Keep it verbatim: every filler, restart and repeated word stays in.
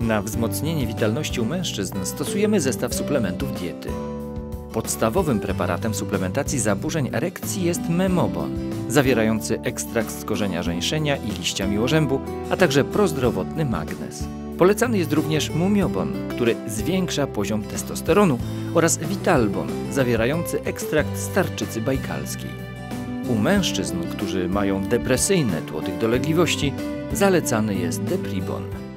Na wzmocnienie witalności u mężczyzn stosujemy zestaw suplementów diety. Podstawowym preparatem suplementacji zaburzeń erekcji jest Memobon, zawierający ekstrakt z korzenia żeńszenia i liścia miłożębu, a także prozdrowotny magnez. Polecany jest również Mumiobon, który zwiększa poziom testosteronu, oraz Vitalbon, zawierający ekstrakt z tarczycy bajkalskiej. U mężczyzn, którzy mają depresyjne tło tych dolegliwości, zalecany jest Depribon.